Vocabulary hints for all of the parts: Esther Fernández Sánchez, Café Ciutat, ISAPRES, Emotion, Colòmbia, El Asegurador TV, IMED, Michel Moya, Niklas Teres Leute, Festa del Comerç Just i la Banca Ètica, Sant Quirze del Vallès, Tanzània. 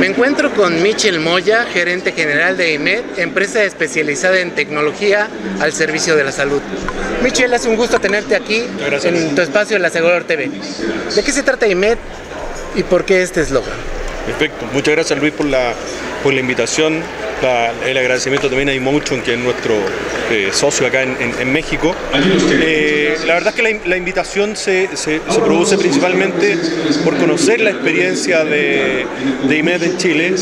Me encuentro con Michel Moya, gerente general de IMED, empresa especializada en tecnología al servicio de la salud. Michel, es un gusto tenerte aquí en tu espacio El Asegurador TV. ¿De qué se trata IMED y por qué este eslogan? Perfecto, muchas gracias Luis por la invitación, el agradecimiento también a Emotion, que es nuestro socio acá en México. La verdad es que la invitación se produce principalmente por conocer la experiencia de IMED en Chile.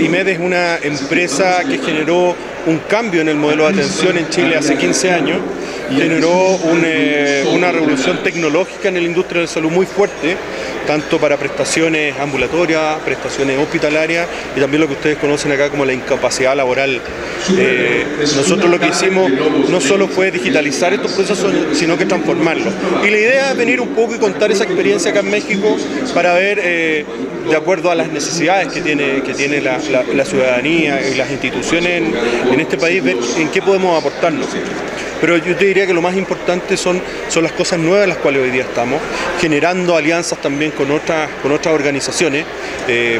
IMED es una empresa que generó un cambio en el modelo de atención en Chile hace 15 años, generó una revolución tecnológica en la industria de la salud muy fuerte, tanto para prestaciones ambulatorias, prestaciones hospitalarias y también lo que ustedes conocen acá como la incapacidad laboral. Nosotros lo que hicimos no solo fue digitalizar estos procesos, sino que transformarlos. Y la idea es venir un poco y contar esa experiencia acá en México para ver, de acuerdo a las necesidades que tiene la ciudadanía y las instituciones en este país, ver en qué podemos aportarnos. Pero yo te diría que lo más importante son las cosas nuevas en las cuales hoy día estamos, generando alianzas también con otras organizaciones,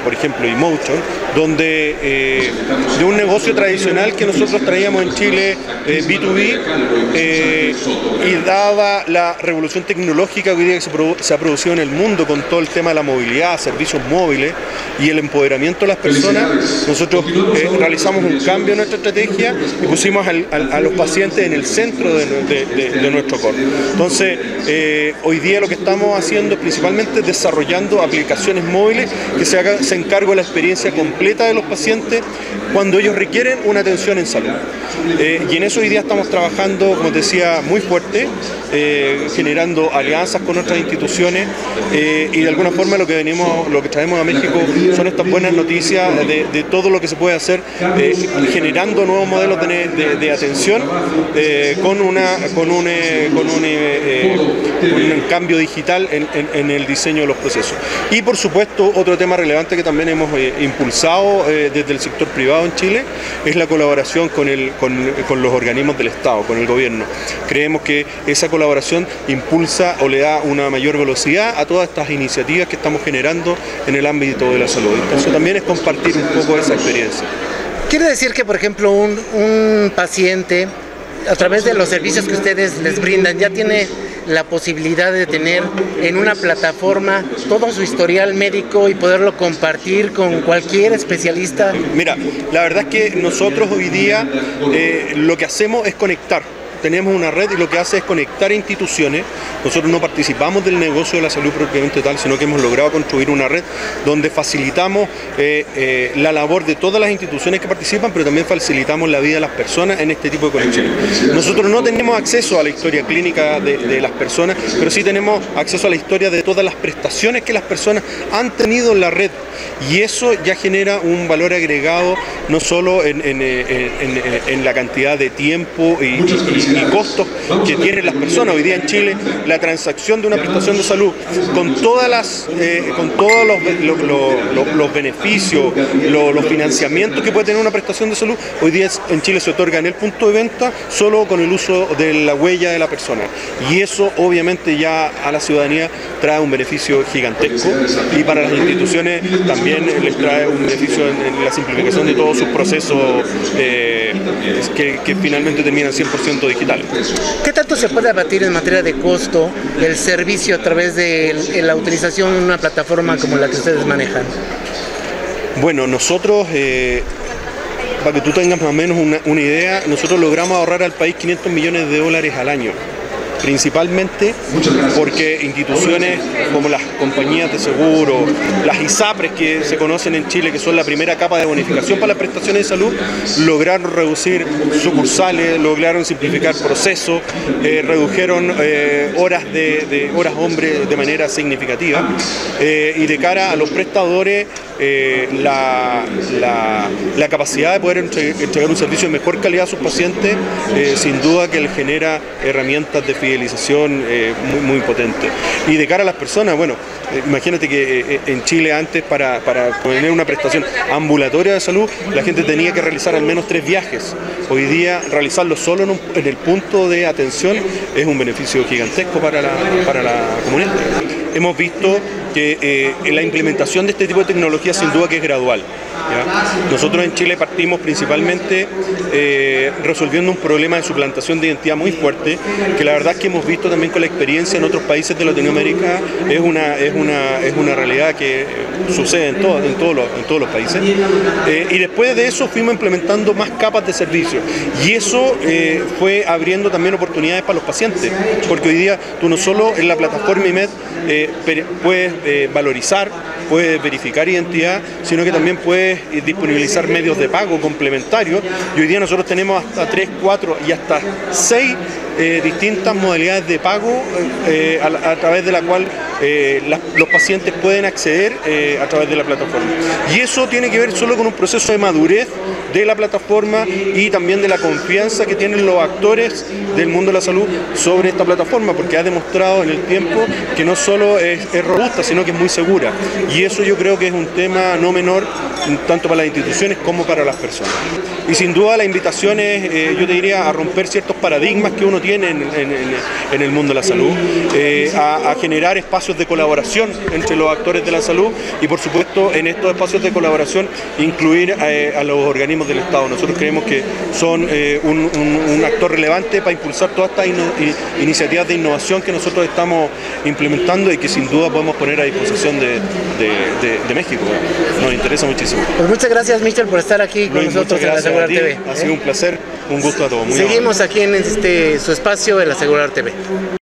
por ejemplo Emotion, donde de un negocio tradicional que nosotros traíamos en Chile, B2B, y daba la revolución tecnológica hoy día que se ha producido en el mundo con todo el tema de la movilidad, servicios móviles y el empoderamiento de las personas, nosotros realizamos un cambio en nuestra estrategia y pusimos a los pacientes en el centro de nuestro core. Entonces, hoy día lo que estamos haciendo es principalmente desarrollando aplicaciones móviles que se encarguen de la experiencia completa de los pacientes cuando ellos requieren una atención en salud. Y en eso hoy día estamos trabajando, como decía, muy fuerte, generando alianzas con otras instituciones, y de alguna forma lo que traemos a México son estas buenas noticias de todo lo que se puede hacer, generando nuevos modelos de atención, con un cambio digital en el diseño de los procesos. Y por supuesto, otro tema relevante que también hemos impulsado desde el sector privado en Chile es la colaboración con los organismos del Estado, con el gobierno. Creemos que esa colaboración impulsa o le da una mayor velocidad a todas estas iniciativas que estamos generando en el ámbito de la salud. Eso también es compartir un poco esa experiencia. Quiere decir que, por ejemplo, un paciente, a través de los servicios que ustedes les brindan, ya tiene la posibilidad de tener en una plataforma todo su historial médico y poderlo compartir con cualquier especialista. Mira, la verdad es que nosotros hoy día lo que hacemos es conectar. Tenemos una red y lo que hace es conectar instituciones. Nosotros no participamos del negocio de la salud propiamente tal, sino que hemos logrado construir una red donde facilitamos la labor de todas las instituciones que participan, pero también facilitamos la vida de las personas en este tipo de conexiones. Nosotros no tenemos acceso a la historia clínica de las personas, pero sí tenemos acceso a la historia de todas las prestaciones que las personas han tenido en la red. Y eso ya genera un valor agregado, no solo en la cantidad de tiempo y costos que tienen las personas. Hoy día en Chile, la transacción de una prestación de salud con todos los beneficios, los financiamientos que puede tener una prestación de salud, hoy día en Chile se otorga en el punto de venta solo con el uso de la huella de la persona. Y eso obviamente ya a la ciudadanía trae un beneficio gigantesco, y para las instituciones también les trae un beneficio en la simplificación de todos sus procesos que finalmente terminan 100% digital. ¿Qué tanto se puede abatir en materia de costo el servicio a través de la utilización de una plataforma como la que ustedes manejan? Bueno, nosotros, para que tú tengas más o menos una idea, nosotros logramos ahorrar al país $500 millones al año. Principalmente porque instituciones como las compañías de seguro, las ISAPRES que se conocen en Chile, que son la primera capa de bonificación para las prestaciones de salud, lograron reducir sucursales, lograron simplificar procesos, redujeron horas hombre de manera significativa, y de cara a los prestadores, la capacidad de poder entregar un servicio de mejor calidad a sus pacientes, sin duda que les genera herramientas de financiación fidelización muy potente. Y de cara a las personas, bueno, imagínate que en Chile antes para tener una prestación ambulatoria de salud, la gente tenía que realizar al menos 3 viajes. Hoy día realizarlo solo en el punto de atención es un beneficio gigantesco para la comunidad. Hemos visto que la implementación de este tipo de tecnología sin duda que es gradual, ¿ya? Nosotros en Chile partimos principalmente resolviendo un problema de suplantación de identidad muy fuerte, que la verdad es que hemos visto también con la experiencia en otros países de Latinoamérica, es una realidad que sucede en todos los países. Y después de eso fuimos implementando más capas de servicio, y eso fue abriendo también oportunidades para los pacientes, porque hoy día tú no solo en la plataforma IMED puedes valorizar, puedes verificar identidad, sino que también puedes disponibilizar medios de pago complementarios, y hoy día nosotros tenemos hasta 3, 4 y hasta 6 distintas modalidades de pago a través de la cual los pacientes pueden acceder a través de la plataforma. Y eso tiene que ver solo con un proceso de madurez de la plataforma y también de la confianza que tienen los actores del mundo de la salud sobre esta plataforma, porque ha demostrado en el tiempo que no solo es robusta, sino que es muy segura. Y eso yo creo que es un tema no menor, tanto para las instituciones como para las personas. Y sin duda la invitación es, yo te diría, a romper ciertos paradigmas que uno tiene en el mundo de la salud, a generar espacios de colaboración entre los actores de la salud y, por supuesto, en estos espacios de colaboración incluir a los organismos del Estado. Nosotros creemos que son un actor relevante para impulsar todas estas iniciativas de innovación que nosotros estamos implementando y que sin duda podemos poner a disposición de México. Nos interesa muchísimo. Pues muchas gracias, Michel, por estar aquí con nosotros en El Asegurador TV. Ha sido un placer, un gusto a todos. Seguimos aquí en su espacio El Asegurador TV.